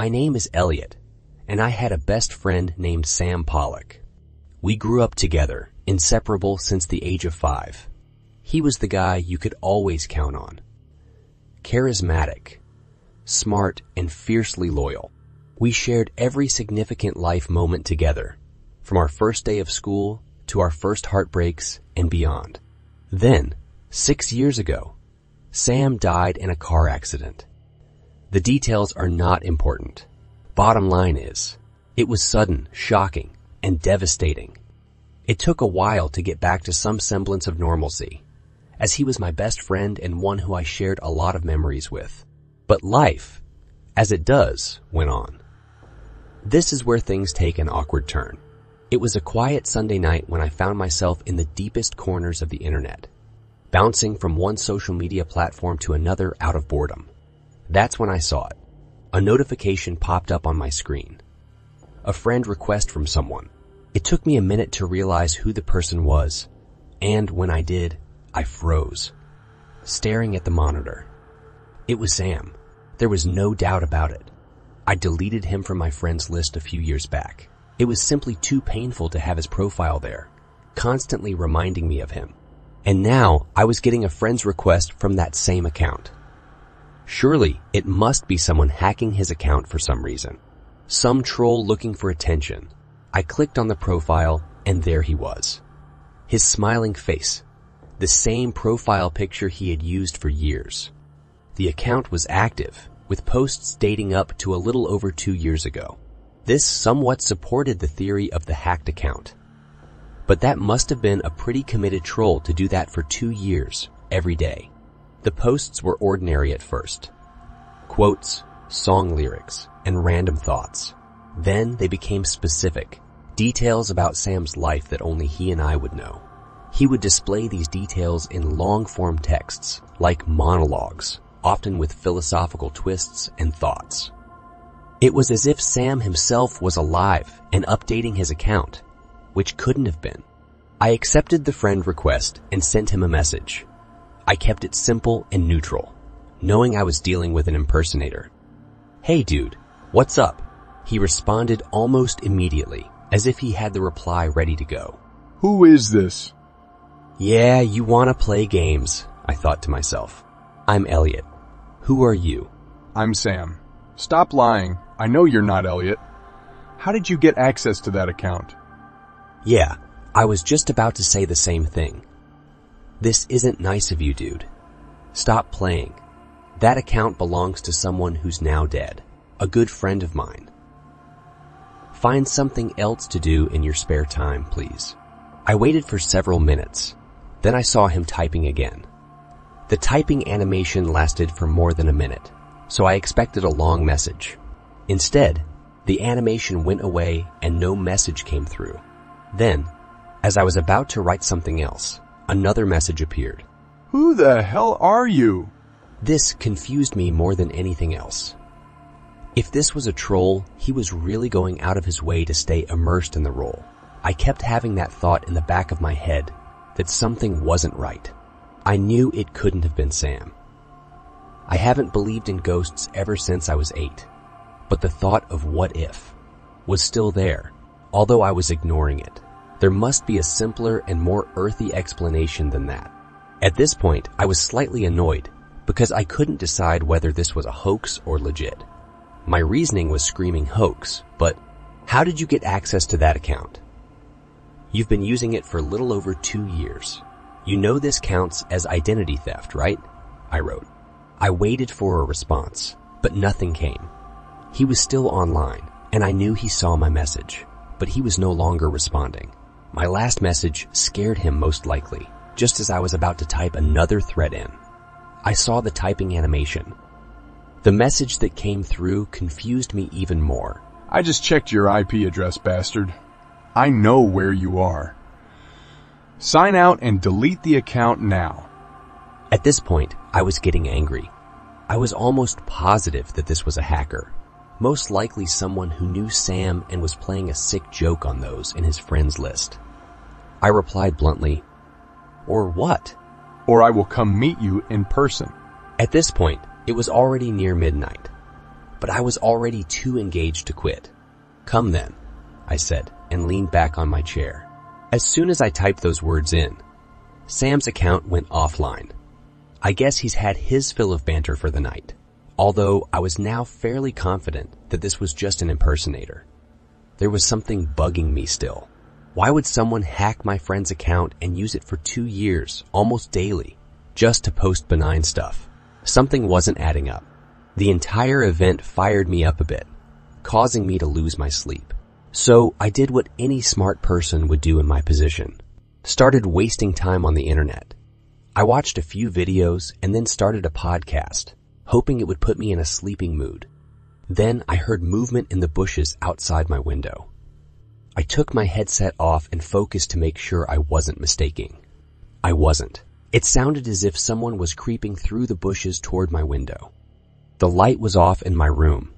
My name is Elliot, and I had a best friend named Sam Pollock. We grew up together, inseparable since the age of 5. He was the guy you could always count on. Charismatic, smart, and fiercely loyal. We shared every significant life moment together, from our first day of school to our first heartbreaks and beyond. Then, 6 years ago, Sam died in a car accident. The details are not important. Bottom line is, it was sudden, shocking, and devastating. It took a while to get back to some semblance of normalcy, as he was my best friend and one who I shared a lot of memories with. But life, as it does, went on. This is where things take an awkward turn. It was a quiet Sunday night when I found myself in the deepest corners of the internet, bouncing from one social media platform to another out of boredom. That's when I saw it. A notification popped up on my screen. A friend request from someone. It took me a minute to realize who the person was, and when I did, I froze, staring at the monitor. It was Sam. There was no doubt about it. I deleted him from my friends list a few years back. It was simply too painful to have his profile there, constantly reminding me of him. And now I was getting a friend's request from that same account. Surely it must be someone hacking his account for some reason. Some troll looking for attention. I clicked on the profile, and there he was. His smiling face, the same profile picture he had used for years. The account was active, with posts dating up to a little over 2 years ago. This somewhat supported the theory of the hacked account. But that must have been a pretty committed troll to do that for 2 years, every day. The posts were ordinary at first. Quotes, song lyrics, and random thoughts. Then they became specific, details about Sam's life that only he and I would know. He would display these details in long-form texts, like monologues, often with philosophical twists and thoughts. It was as if Sam himself was alive and updating his account, which couldn't have been. I accepted the friend request and sent him a message. I kept it simple and neutral, knowing I was dealing with an impersonator. "Hey dude, what's up?" He responded almost immediately, as if he had the reply ready to go. "Who is this?" "Yeah, you wanna play games," I thought to myself. "I'm Elliot. Who are you?" "I'm Sam. Stop lying. I know you're not Elliot. How did you get access to that account?" "Yeah, I was just about to say the same thing. This isn't nice of you, dude. Stop playing. That account belongs to someone who's now dead, a good friend of mine. Find something else to do in your spare time, please." I waited for several minutes. Then I saw him typing again. The typing animation lasted for more than a minute, so I expected a long message. Instead, the animation went away and no message came through. Then, as I was about to write something else, another message appeared. "Who the hell are you?" This confused me more than anything else. If this was a troll, he was really going out of his way to stay immersed in the role. I kept having that thought in the back of my head that something wasn't right. I knew it couldn't have been Sam. I haven't believed in ghosts ever since I was 8, but the thought of what if was still there, although I was ignoring it. There must be a simpler and more earthy explanation than that. At this point, I was slightly annoyed because I couldn't decide whether this was a hoax or legit. My reasoning was screaming hoax, but how did you get access to that account? You've been using it for a little over 2 years. You know this counts as identity theft, right? I wrote. I waited for a response, but nothing came. He was still online, and I knew he saw my message, but he was no longer responding. My last message scared him most likely, just as I was about to type another thread in. I saw the typing animation. The message that came through confused me even more. "I just checked your IP address, bastard. I know where you are. Sign out and delete the account now." At this point, I was getting angry. I was almost positive that this was a hacker, most likely someone who knew Sam and was playing a sick joke on those in his friends list. I replied bluntly, "Or what?" "Or I will come meet you in person." At this point, it was already near midnight. but I was already too engaged to quit. "Come then," I said, and leaned back on my chair. As soon as I typed those words in, Sam's account went offline. I guess he's had his fill of banter for the night, although I was now fairly confident that this was just an impersonator. There was something bugging me still. Why would someone hack my friend's account and use it for 2 years, almost daily, just to post benign stuff? Something wasn't adding up. The entire event fired me up a bit, causing me to lose my sleep. So I did what any smart person would do in my position. Started wasting time on the internet. I watched a few videos and then started a podcast, hoping it would put me in a sleeping mood. Then I heard movement in the bushes outside my window. I took my headset off and focused to make sure I wasn't mistaken. I wasn't. It sounded as if someone was creeping through the bushes toward my window. The light was off in my room,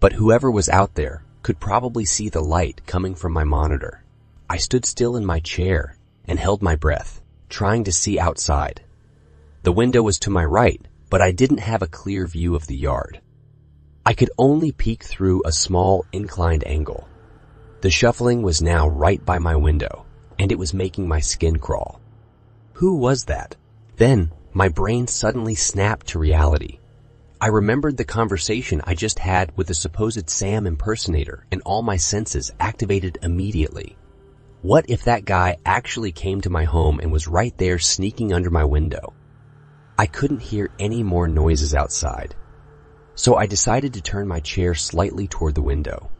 but whoever was out there could probably see the light coming from my monitor. I stood still in my chair and held my breath, trying to see outside. The window was to my right, but I didn't have a clear view of the yard. I could only peek through a small, inclined angle. The shuffling was now right by my window, and it was making my skin crawl. Who was that? Then, my brain suddenly snapped to reality. I remembered the conversation I just had with the supposed Sam impersonator, and all my senses activated immediately. What if that guy actually came to my home and was right there sneaking under my window? I couldn't hear any more noises outside, so I decided to turn my chair slightly toward the window.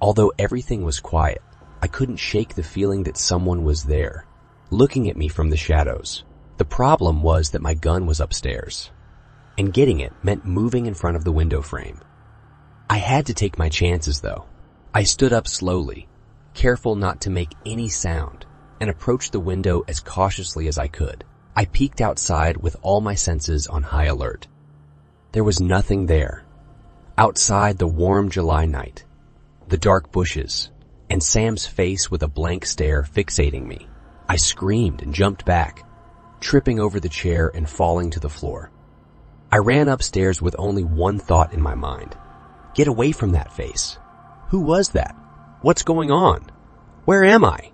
Although everything was quiet, I couldn't shake the feeling that someone was there, looking at me from the shadows. The problem was that my gun was upstairs, and getting it meant moving in front of the window frame. I had to take my chances, though. I stood up slowly, careful not to make any sound, and approached the window as cautiously as I could. I peeked outside with all my senses on high alert. There was nothing there. Outside, the warm July night, the dark bushes, and Sam's face with a blank stare fixating me. I screamed and jumped back, tripping over the chair and falling to the floor. I ran upstairs with only one thought in my mind. Get away from that face. Who was that? What's going on? Where am I?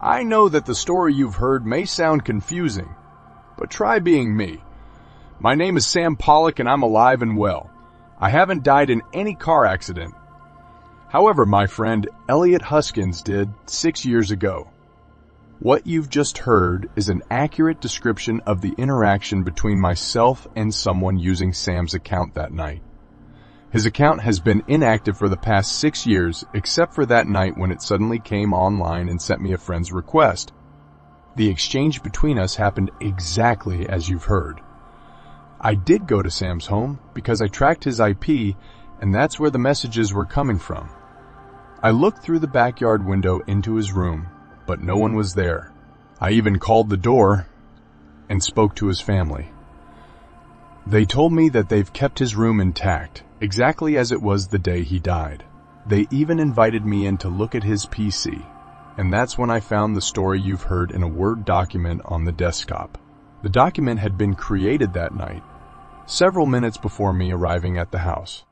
I know that the story you've heard may sound confusing, but try being me. My name is Sam Pollock, and I'm alive and well. I haven't died in any car accident. However, my friend Elliot Huskins did 6 years ago. What you've just heard is an accurate description of the interaction between myself and someone using Sam's account that night. His account has been inactive for the past 6 years, except for that night when it suddenly came online and sent me a friend's request. The exchange between us happened exactly as you've heard. I did go to Sam's home because I tracked his IP, and that's where the messages were coming from. I looked through the backyard window into his room, but no one was there. I even called the door and spoke to his family. They told me that they've kept his room intact, exactly as it was the day he died. They even invited me in to look at his PC, and that's when I found the story you've heard in a Word document on the desktop. The document had been created that night, several minutes before me arriving at the house.